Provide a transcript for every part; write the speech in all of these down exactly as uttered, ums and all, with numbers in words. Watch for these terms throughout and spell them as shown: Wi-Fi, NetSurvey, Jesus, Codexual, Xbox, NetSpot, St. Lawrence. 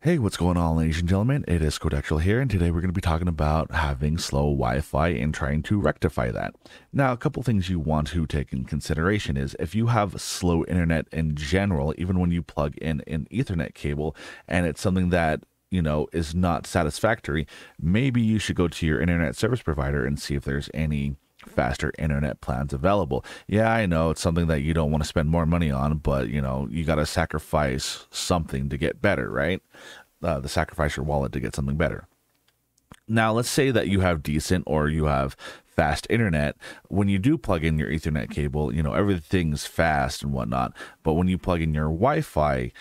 Hey, what's going on, ladies and gentlemen? It is Codexual here, and today we're going to be talking about having slow Wi-Fi and trying to rectify that. Now, a couple things you want to take in consideration is if you have slow internet in general, even when you plug in an Ethernet cable, and it's something that you know is not satisfactory, maybe you should go to your internet service provider and see if there's any faster internet plans available. Yeah, I know it's something that you don't want to spend more money on, but you know, you got to sacrifice something to get better, right? Uh, the sacrifice your wallet to get something better. Now, let's say that you have decent or you have fast internet. When you do plug in your Ethernet cable, you know, everything's fast and whatnot, but when you plug in your Wi-Fi,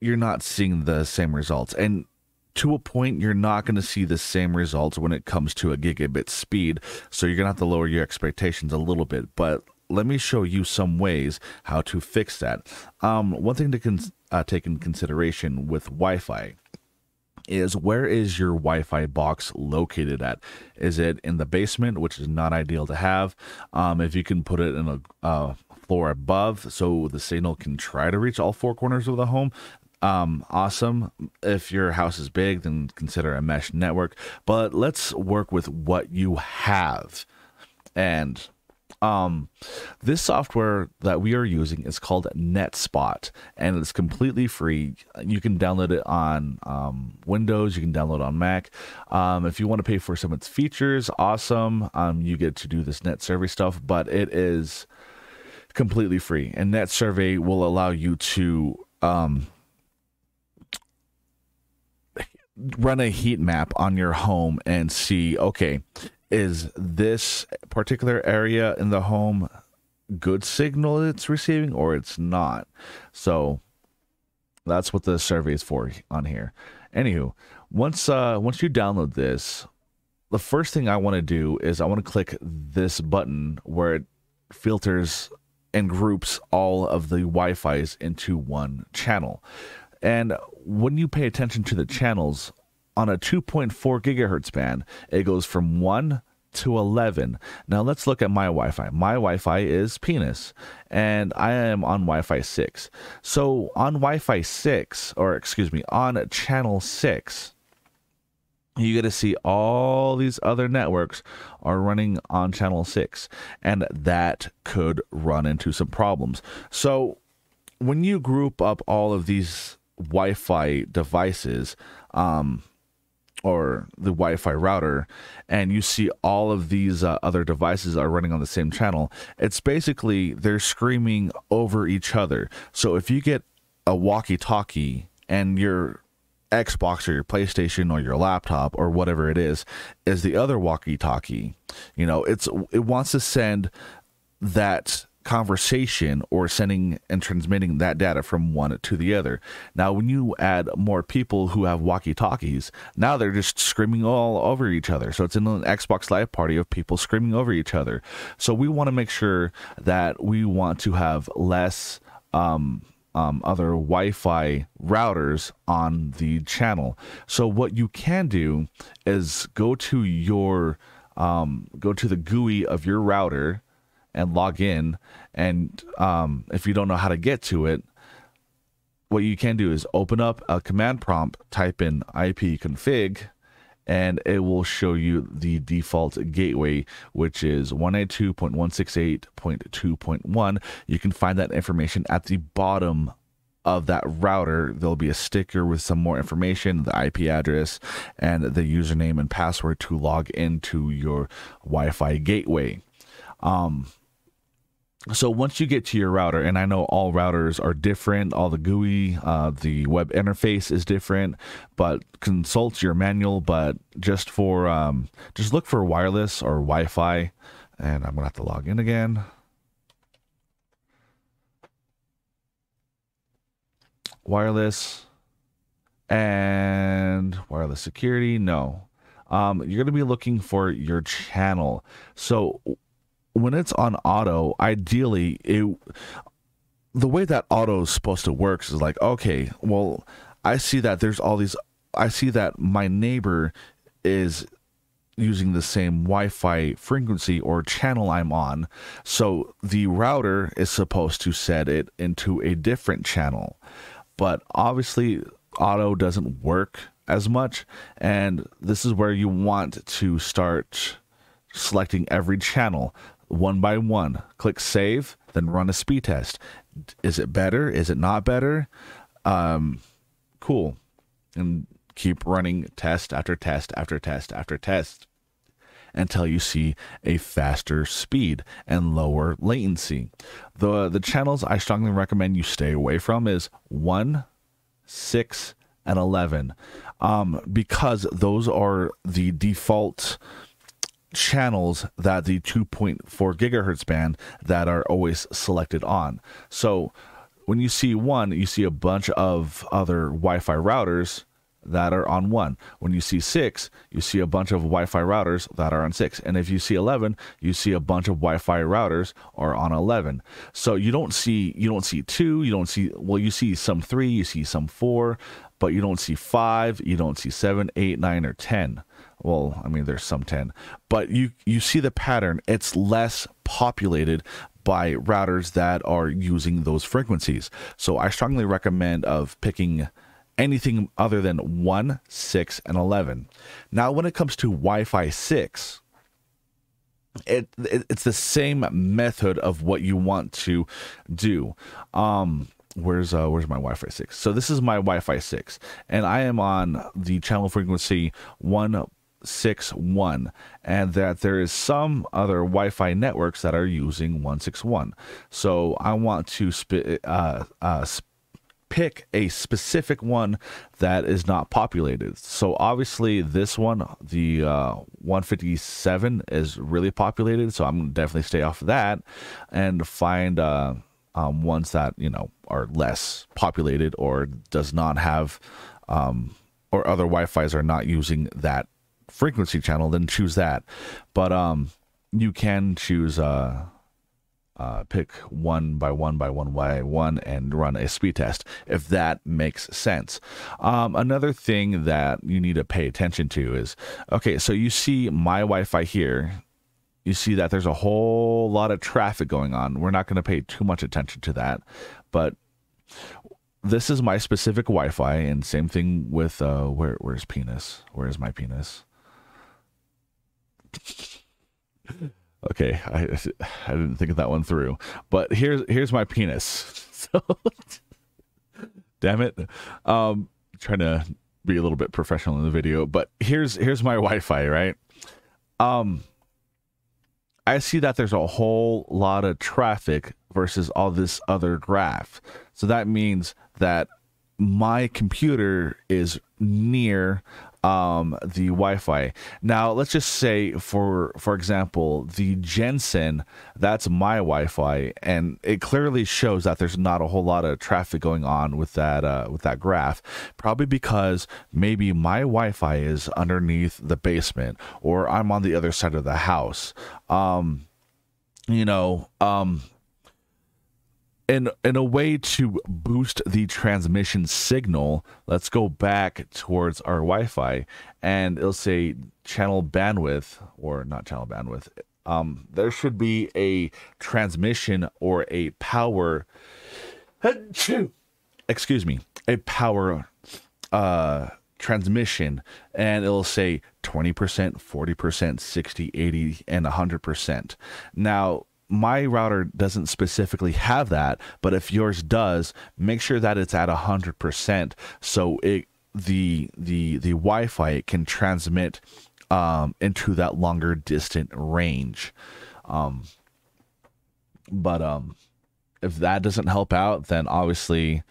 you're not seeing the same results. And to a point, you're not going to see the same results when it comes to a gigabit speed, so you're going to have to lower your expectations a little bit. But let me show you some ways how to fix that. Um, one thing to cons uh, take in consideration with Wi-Fi is, where is your Wi-Fi box located at? Is it in the basement, which is not ideal to have? Um, if you can put it in a uh, floor above so the signal can try to reach all four corners of the home, Um, awesome. If your house is big, then consider a mesh network, but let's work with what you have. And um, this software that we are using is called NetSpot, and it's completely free. You can download it on um, Windows, you can download on Mac. Um, if you want to pay for some of its features, awesome. Um, you get to do this NetSurvey stuff, but it is completely free. And NetSurvey will allow you to um, run a heat map on your home and see, okay, is this particular area in the home good signal it's receiving or it's not? So that's what the survey is for on here. Anywho, once uh once you download this, the first thing I want to do is I want to click this button where it filters and groups all of the Wi-Fi's into one channel. And when you pay attention to the channels, on a two point four gigahertz band, it goes from one to eleven. Now let's look at my Wi-Fi. My Wi-Fi is penis, and I am on Wi-Fi six. So on Wi-Fi six, or excuse me, on channel six, you're going to see all these other networks are running on channel six, and that could run into some problems. So when you group up all of these Wi-Fi devices um, or the Wi-Fi router, and you see all of these uh, other devices are running on the same channel, it's basically they're screaming over each other. So if you get a walkie-talkie and your Xbox or your PlayStation or your laptop or whatever it is is the other walkie-talkie, you know, it's it wants to send that conversation or sending and transmitting that data from one to the other. Now, when you add more people who have walkie-talkies, now they're just screaming all over each other. So it's an Xbox Live party of people screaming over each other. So we want to make sure that we want to have less um, um, other Wi-Fi routers on the channel. So what you can do is go to your um, go to the G U I of your router and log in, and um, if you don't know how to get to it, what you can do is open up a command prompt, type in I P config, and it will show you the default gateway, which is one eighty-two dot one sixty-eight dot two dot one. You can find that information at the bottom of that router. There'll be a sticker with some more information, the I P address, and the username and password to log into your Wi-Fi gateway. Um, So once you get to your router, and I know all routers are different, all the G U I, uh, the web interface is different, but consult your manual. But just for, um, just look for wireless or Wi-Fi, and I'm going to have to log in again. Wireless and wireless security. No, um, you're going to be looking for your channel. So when it's on auto, ideally, it, the way that auto is supposed to work is like, okay, well, I see that there's all these, I see that my neighbor is using the same Wi-Fi frequency or channel I'm on. So the router is supposed to set it into a different channel. But obviously, auto doesn't work as much, and this is where you want to start selecting every channel one by one. Click save, then run a speed test. Is it better? Is it not better? Um, cool. And keep running test after test after test after test until you see a faster speed and lower latency. The, the channels I strongly recommend you stay away from is one, six, and eleven, um, because those are the default channels that the two point four gigahertz band that are always selected on. So when you see one, you see a bunch of other Wi-Fi routers that are on one. When you see six, you see a bunch of Wi-Fi routers that are on six. And if you see eleven, you see a bunch of Wi-Fi routers are on eleven. So you don't see, you don't see two, you don't see, well, you see some three, you see some four, but you don't see five, you don't see seven, eight, nine, or ten. Well, I mean, there's some ten, but you, you see the pattern. It's less populated by routers that are using those frequencies. So I strongly recommend of picking anything other than one, six, and eleven. Now, when it comes to Wi-Fi six, it, it it's the same method of what you want to do. Um, where's uh, where's my Wi-Fi six? So this is my Wi-Fi six, and I am on the channel frequency one six one, and that there is some other Wi-Fi networks that are using one six one. So I want to sp uh, uh, sp pick a specific one that is not populated. So obviously this one, the uh, one fifty-seven, is really populated, so I'm gonna definitely stay off of that and find uh, um, ones that, you know, are less populated or does not have um, or other Wi-Fi's are not using that frequency channel. Then choose that, but um, you can choose uh, Uh, pick one by one by one by one and run a speed test if that makes sense. Um, another thing that you need to pay attention to is, okay, so you see my Wi-Fi here, you see that there's a whole lot of traffic going on. We're not going to pay too much attention to that, but this is my specific Wi-Fi, and same thing with uh, where, where's penis? Where's my penis? Okay, I, I didn't think of that one through, but here's here's my penis. So, damn it, um, trying to be a little bit professional in the video, but here's here's my Wi-Fi, right? Um, I see that there's a whole lot of traffic versus all this other graph, so that means that my computer is near um, the Wi-Fi. Now, let's just say, for for example, the Jensen, that's my Wi-Fi, and it clearly shows that there's not a whole lot of traffic going on with that uh, with that graph, probably because maybe my Wi-Fi is underneath the basement, or I'm on the other side of the house. Um, you know, um, In, in a way to boost the transmission signal, let's go back towards our Wi-Fi, and it'll say channel bandwidth, or not channel bandwidth. Um, there should be a transmission or a power, excuse me, a power uh, transmission, and it'll say twenty percent, forty percent, sixty, eighty, and one hundred percent. Now, my router doesn't specifically have that, but if yours does, make sure that it's at one hundred percent, so it the the the Wi-Fi can transmit um, into that longer distant range. Um, but um, if that doesn't help out, then obviously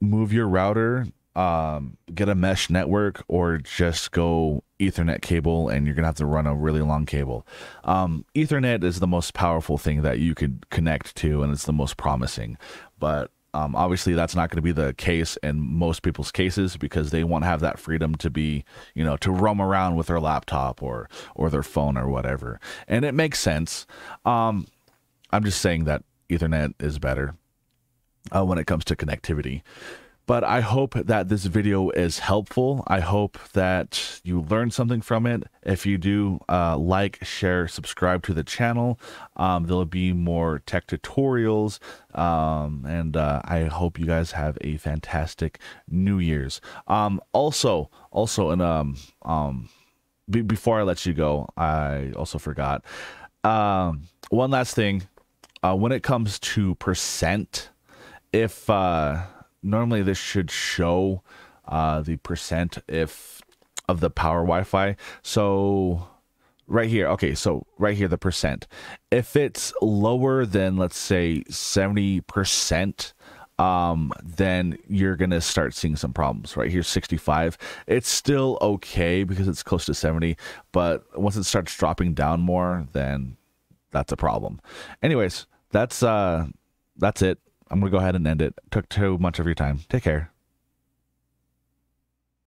move your router, um, get a mesh network, or just go Ethernet cable, and you're gonna have to run a really long cable. Um, Ethernet is the most powerful thing that you could connect to, and it's the most promising, but um, obviously that's not going to be the case in most people's cases, because they won't have that freedom to be, you know, to roam around with their laptop or or their phone or whatever, and it makes sense. um, I'm just saying that Ethernet is better uh, when it comes to connectivity. But I hope that this video is helpful. I hope that you learned something from it. If you do, uh, like, share, subscribe to the channel. Um, there'll be more tech tutorials. Um, and uh, I hope you guys have a fantastic New Year's. Um, also, also, and um, um, be before I let you go, I also forgot. Um, one last thing. Uh, when it comes to percent, if... Uh, normally this should show uh, the percent if of the power Wi-Fi. So right here, okay, so right here, the percent. If it's lower than, let's say, seventy percent, um, then you're going to start seeing some problems. Right here, sixty-five. It's still okay because it's close to seventy, but once it starts dropping down more, then that's a problem. Anyways, that's, uh, that's it. I'm going to go ahead and end it. Took too much of your time. Take care.